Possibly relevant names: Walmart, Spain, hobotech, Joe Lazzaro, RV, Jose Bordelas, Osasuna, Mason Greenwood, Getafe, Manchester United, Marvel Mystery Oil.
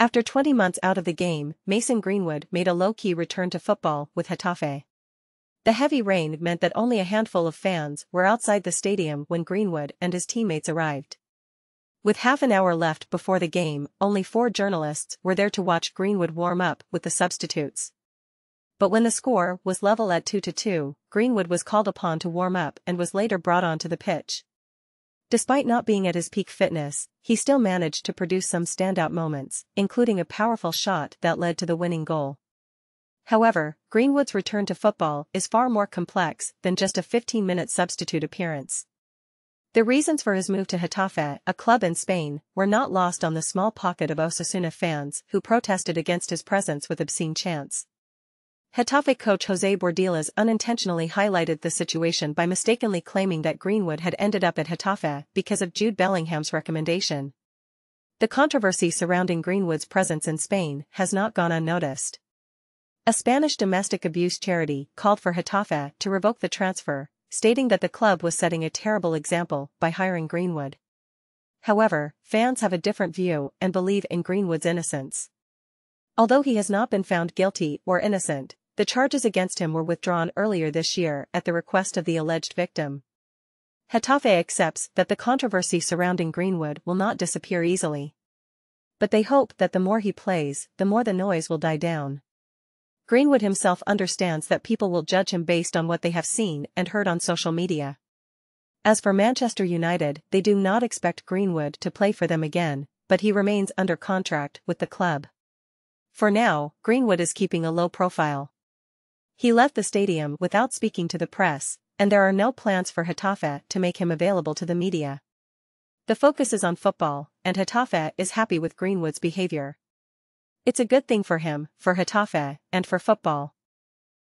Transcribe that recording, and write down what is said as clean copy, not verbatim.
After 20 months out of the game, Mason Greenwood made a low-key return to football with Getafe. The heavy rain meant that only a handful of fans were outside the stadium when Greenwood and his teammates arrived. With half an hour left before the game, only 4 journalists were there to watch Greenwood warm up with the substitutes. But when the score was level at 2-2, Greenwood was called upon to warm up and was later brought onto the pitch. Despite not being at his peak fitness, he still managed to produce some standout moments, including a powerful shot that led to the winning goal. However, Greenwood's return to football is far more complex than just a 15-minute substitute appearance. The reasons for his move to Getafe, a club in Spain, were not lost on the small pocket of Osasuna fans who protested against his presence with obscene chants. Getafe coach Jose Bordelas unintentionally highlighted the situation by mistakenly claiming that Greenwood had ended up at Getafe because of Jude Bellingham's recommendation. The controversy surrounding Greenwood's presence in Spain has not gone unnoticed. A Spanish domestic abuse charity called for Getafe to revoke the transfer, stating that the club was setting a terrible example by hiring Greenwood. However, fans have a different view and believe in Greenwood's innocence. Although he has not been found guilty or innocent, the charges against him were withdrawn earlier this year at the request of the alleged victim. Getafe accepts that the controversy surrounding Greenwood will not disappear easily. But they hope that the more he plays, the more the noise will die down. Greenwood himself understands that people will judge him based on what they have seen and heard on social media. As for Manchester United, they do not expect Greenwood to play for them again, but he remains under contract with the club. For now, Greenwood is keeping a low profile. He left the stadium without speaking to the press, and there are no plans for Getafe to make him available to the media. The focus is on football, and Getafe is happy with Greenwood's behavior. It's a good thing for him, for Getafe, and for football.